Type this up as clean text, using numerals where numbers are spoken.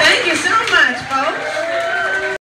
Thank you so much.